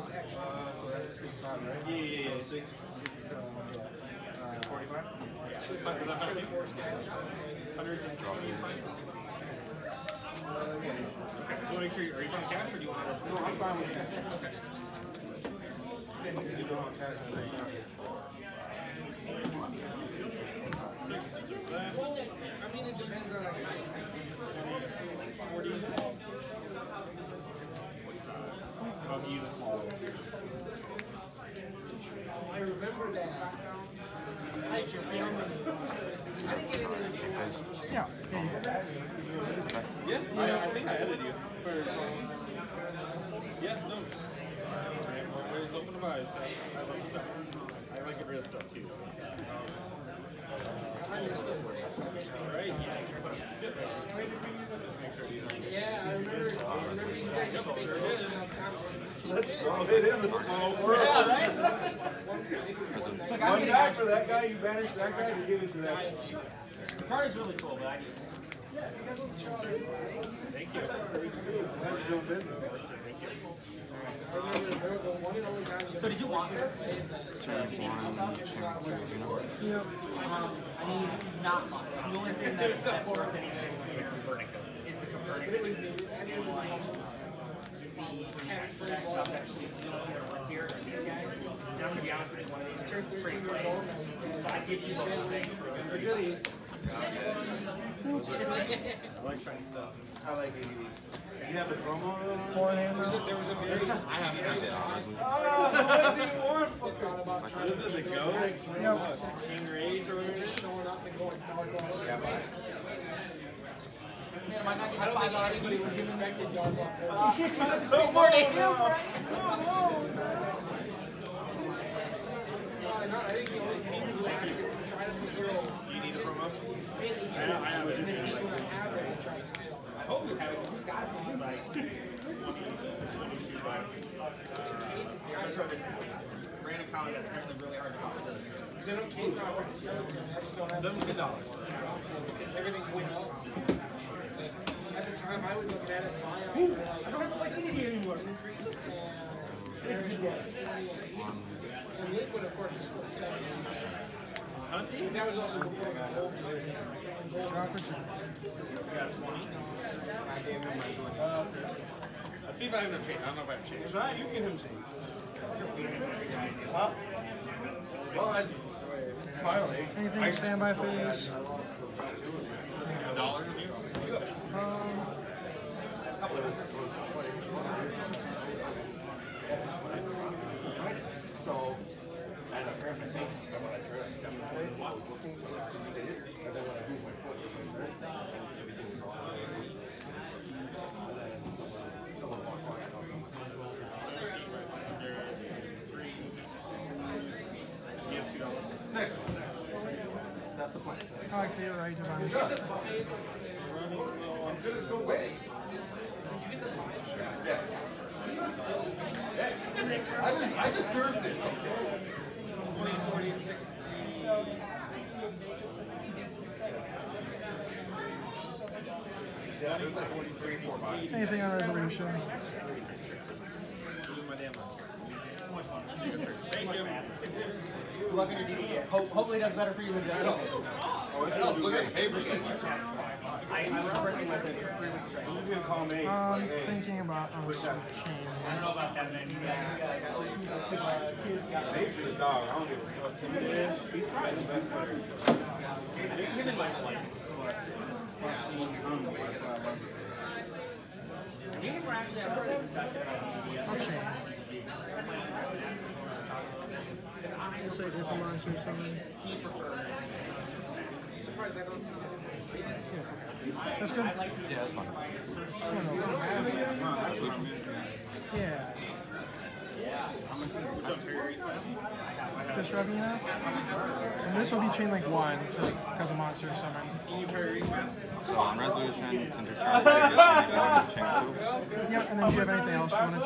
So that's 3-5, right? Yeah. So 6, 45? Yeah. So make sure you, are you on cash or do you want to? No, I'm fine with cash. Okay. You don't have cash on that. 6 left. Well, I mean, it depends on. 40. I'll give you the small ones here. I remember that. I should remember. I didn't get any of the yeah. Yeah, you got that. Yeah, I think I edited you. Yeah, no, just always open to buy stuff. I love stuff. I like to get rid of stuff too. Alright, just make sure you like it. Yeah, I remember you guys just big jokes about time. Let's go. It is a small world. It's like I'm not for that guy, you banished that guy, you give it to that guy. The card is really cool, but I just... Yeah, thank you. So did you want this? Yeah. I mean, not much. The only thing that's worth anything is the Copernicus. And I'm gonna be honest with you, one of these is pretty cool. So I give you the whole thing for goodies. I like funny stuff. I like ADD. You have the promo for an answer? There was a very... I haven't made it, honestly. Oh, what does he want? This is the ghost? Enrage or whatever? Just showing up and going dark. Yeah, bye. Man, am I not getting 5 out of anybody who expected dark off? No more to him, right? No, I didn't get it. You need a promo? I have it. I hope you have it. Who's got it? Like, 22 bucks. Brandon Colley, that's apparently really hard to offer. Is it okay? $17. Everything went up. At the time, I was looking at it. I don't have a liquidity anymore. Increase. And liquid, of course, is still 7%. That was also before my whole year. You got 20? I gave him my 20. Let's see if I have enough change. I don't know if I have change. If not, you can get him change. Huh? Well, finally. Anything to stand by phase? $1? A couple of us. So... And apparently, when I heard I stepped away, I was looking so I could see it, and then when I moved my foot, it was like, and everything was all out. And then someone walked by and I have $2. Next one. That's the plan. I feel right about it. I'm good to go away. Did you get the line? Sure. Yeah. I just served this. Okay. So, anything on resolution? Look at your DDA. Hopefully, that's better for you than that. Oh, look at the paper. I'm thinking about a research change. I don't know about that many. Dog. I don't give a fuck. He's probably the best player. There's him in my place. I'll change. I'll say Infamous or something. Yeah, that's good? Yeah, that's fine. Yeah. Just rubbing it out? So this will be chain link 1 because of monster summon. So on resolution, it's under turn. Chain 2. Yep, and then do you have anything else you want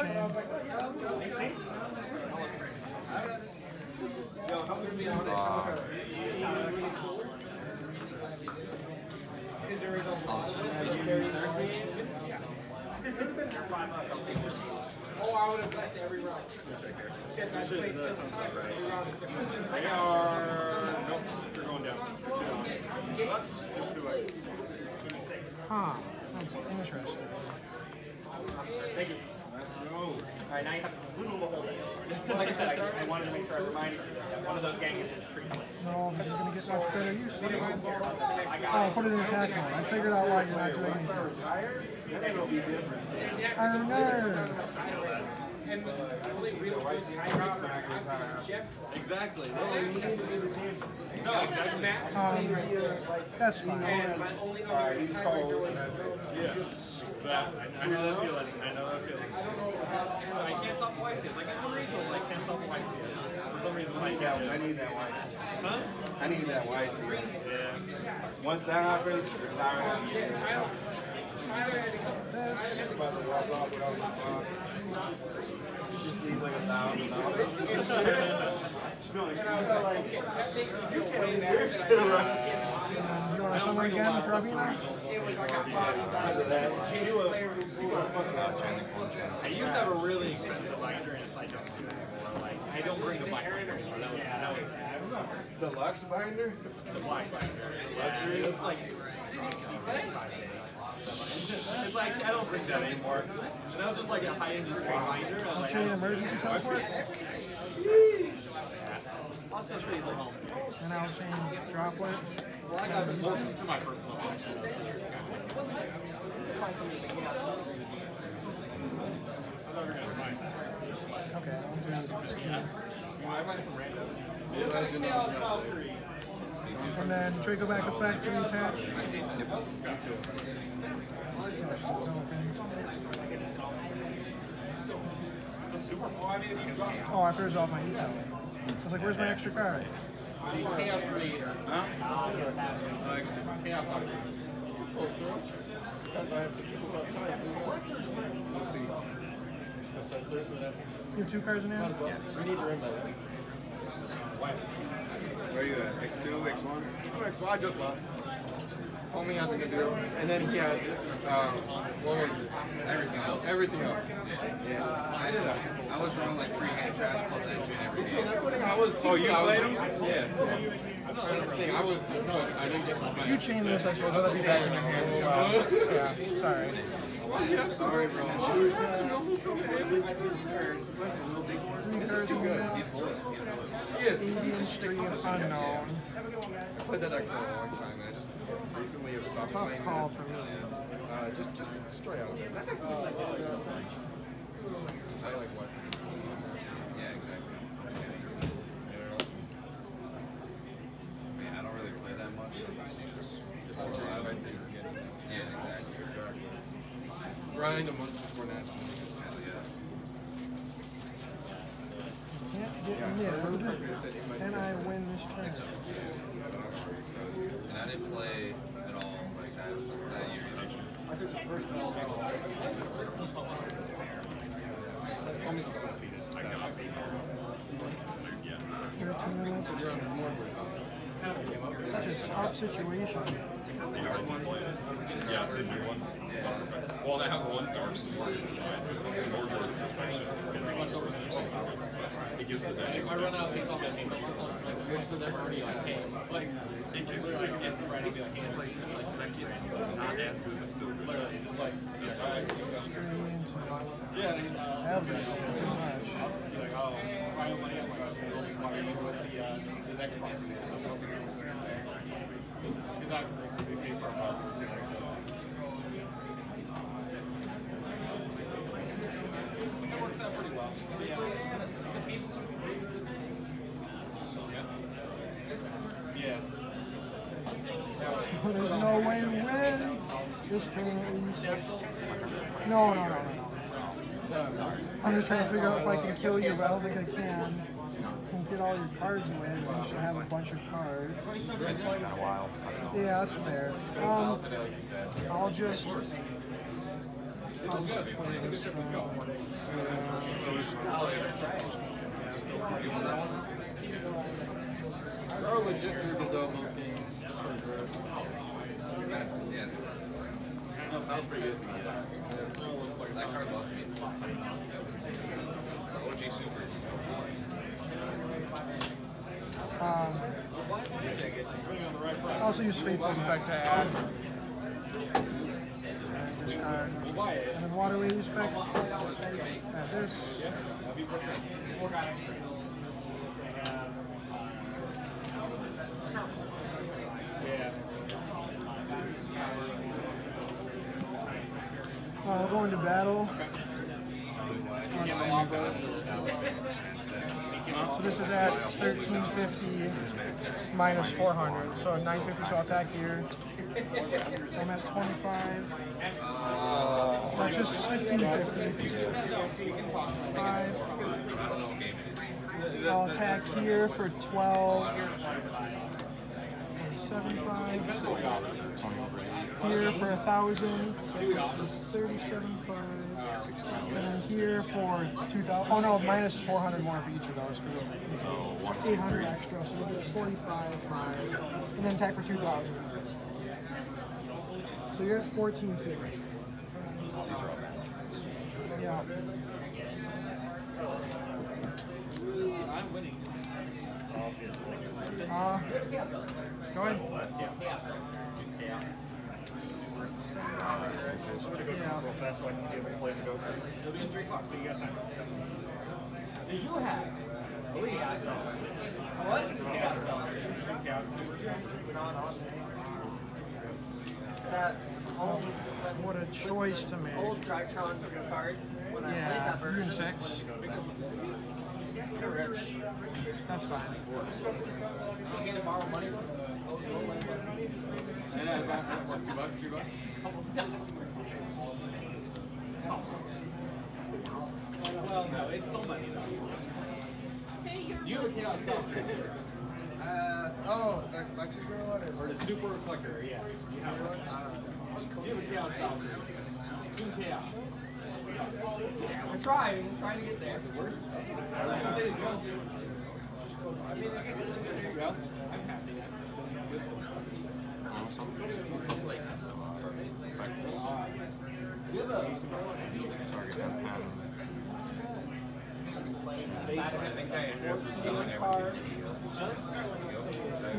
to change? Oh, I would have left every round. Except I played sometimes for every round. They are... Nope, they're going down. Huh, that's interesting. Thank you. Alright, now you have to little behold it. Like I said, I wanted to make sure I reminded you that one of those gangs is pretty late. No, I'm just going to get much better use of it. Oh, put it in attack mode. I figured out why you're not doing anything. Oh no! And exactly. No, exactly. That's fine. Yeah. I know that feeling. I can't stop YCS. Like I'm a regional, I can't stop YCS. For some reason, like yeah, I need that YCS. Huh? I need that YCS. Yeah. Once that happens, retire out. This. Just leave like $1,000. You can't wear shit around. You want to somewhere again with Robina? Because of that. I used to have a really expensive binder and I don't do it. Like, I don't bring a binder anymore. That was the Lux binder? The black binder. The luxury? It's like... It's like, I don't think that anymore. And that was just like a high-end just binder. Did you trade an emergency teleport? Also trade the home. And I'll change droplet. Well, I got it to my personal collection. Okay, I'll do this too. I buy it from random. And then trigger back effect to attach. Oh, I have to resolve my e-tower. So I was like, where's my extra card? Chaos Creator. Huh? Chaos Creator. You have two cards in hand? Yeah. We need to remember that. Where are you at? X2, X1? Oh, X1, I just lost. Only I think I do. And then he had this, what was it? Everything else. Everything else. Yeah. I was drawing like 3-hand trash plus engine every game. I was too. Oh, you played him? Yeah. I was too. No, I didn't get much money. You chained this, I suppose. That'd be better. Yeah, sorry. Yeah, sorry, bro. This is too good. He's good. Yes. Indian Street Unknown. I played that deck for a long time, and I just recently have stopped playing. Tough call for me. Just straight out. That deck was like, I like what? Yeah, exactly. Man, I don't really play that much. Just live, I'd say. Yeah, exactly. Grind a month before national. And I win this turn. And I didn't play at all like that that year. I think the first time I almost got beat it. I got beat it. Such a tough situation. Yeah, they do one. Well, they have one dark sword inside. Swordboard perfection. Pretty much over. If I run out of people, most of them are already on game. Like, it gives you, like, a second, not as good, but still good. Literally, just like, that's how I go. Yeah, and I'll be like, oh, I don't money, I'm like, why are you with the next box? Because I would like to be paid for a box. It works out pretty well. Yeah. Yeah. There's no way to win this tournament. No. I'm just trying to figure out if I can kill you, but I don't think I can. You can get all your cards away, but you should have a bunch of cards. Yeah, that's fair. I'll just... They're legit through the zone most games. Yeah. That sounds pretty good. That card lost me. OG Supers. I also use Fateful's effect to add. Discard. And then Water Lady's effect. Add this. We'll go into battle. So this is at 1350 minus 400, so 950, so I'll attack here. So I'm at 25. That's just 1550. 5. I'll attack here for 12. 75. Here for 1,000, so 37.5. And then here for 2,000. Oh no, minus 400 more for each of those. So 800 extra, so we'll get 45.5. And then attack for 2,000. So you're at 1450. Yeah. I'm winning. Go ahead. Do you have? What? What a choice to make. Old Tritron cards when I played that 6. You're rich. That's fine. I'm going to borrow money. What, $2? $3? Well, no, it's still money, though. Hey, you can't stop. Oh, that collector girl? Or the super reflector, yeah. You can't stop. You can't. I'm trying to get there. We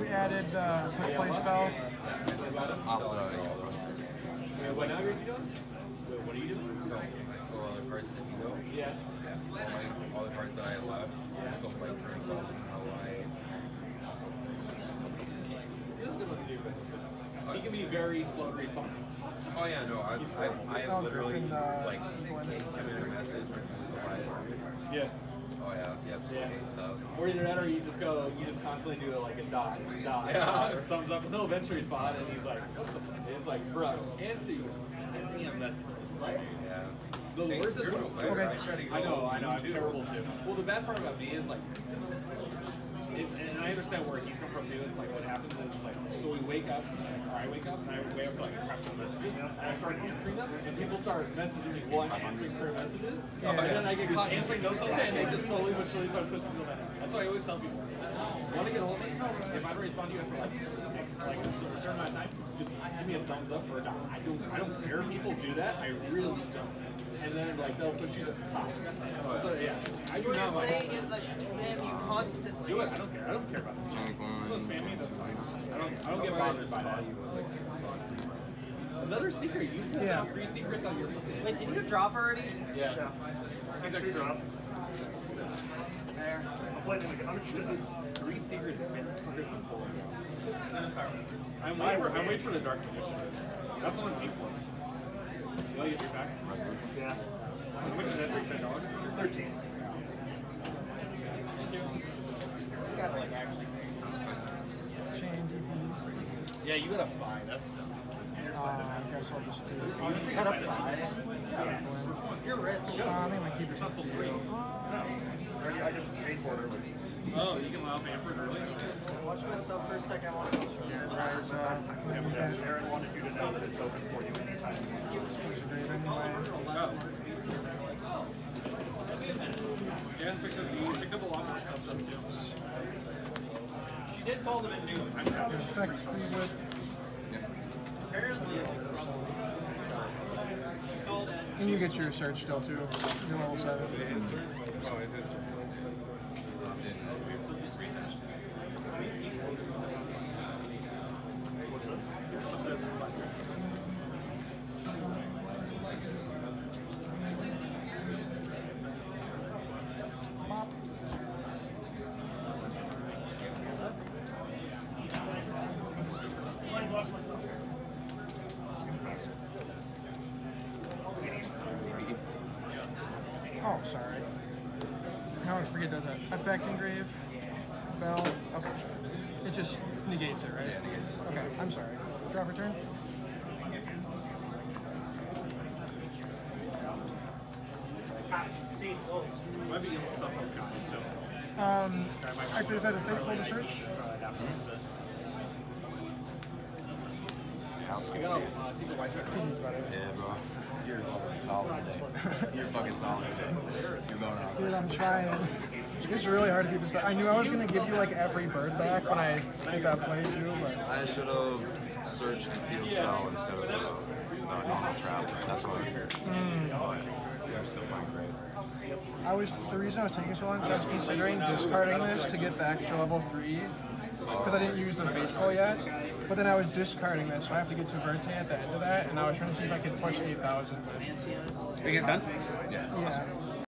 added the quick play spell. What are you doing? All the cards that you know, all the cards that I love, so like for example, how I. He can be very slow in response. Oh yeah, no, I have literally like come in a message. Yeah. Oh yeah, yep. Yeah. So. Or either that, or you just constantly do like a dot, yeah. Or thumbs up, and he'll eventually spot, and he's like, what the fuck? It's like, bro, answer your goddamn messages, like. Yeah. The worst is when I know, I'm terrible too. Well, the bad part about me is like, and I understand where he's come from too, it's like what happens is like, so we wake up, or I wake up, and I wake up to like a couple messages, and I start answering them, and people start messaging me one, answering per messages, and then I get caught answering those, and they just slowly but slowly start switching to that. That's why I always tell people, want to get hold of me, if I don't respond to you after like a certain amount of time, just give me a thumbs up or a dot. I don't care if people do that, I really don't. And then like they'll push you to the top. So yeah. What you're saying is I should spam you constantly. Do it. I don't care. I don't care about that. People spam me, that's fine. I don't get bothered by that. Another secret. You pulled out 3 secrets on your. Wait, did you drop already? Yes. Yeah. Next drop. There. I'm playing it again. This is 3 secrets. I'm waiting for the Dark Magician. That's the one people. You all get your back from resolution? Yeah. Which is that $310? 13. Thank you. You gotta like actually pay. Change. Yeah, you gotta buy. That's dumb. I guess I'll just do it. You gotta buy. Yeah. Which one? You're rich. I think I'm gonna keep it until 3. I just paid for it early. Oh, you can allow Manfred early? Watch myself for a second. I want to Aaron wanted you to know that it's open for you anytime. It was supposed to be anyway. Oh. Aaron picked up a lot of stuff up too. She did call them at noon. I'm sorry. Perfect. Apparently, she called at And you get your search still too, you're level 7. Oh, sorry. I always forget it does that. Effect engrave. Bell. Okay, sure. It just negates it, right? Yeah, negates it. Okay, I'm sorry. Draw for turn. I could have had a faithful to search. Yeah, bro. You're fucking solid today. You're fucking solid today. You're going out. Dude, I'm trying. It's really hard to beat this. I knew I was going to give you like every bird back when I did that play too, but... I should have searched the field spell instead of the normal trap. That's what I heard. You're still playing great. The reason I was taking so long is I was considering discarding this to get back to level 3. Because I didn't use the faithful yet, but then I was discarding this, so I have to get to Verte at the end of that, and I was trying to see if I could push 8,000. Think it's done? Yeah.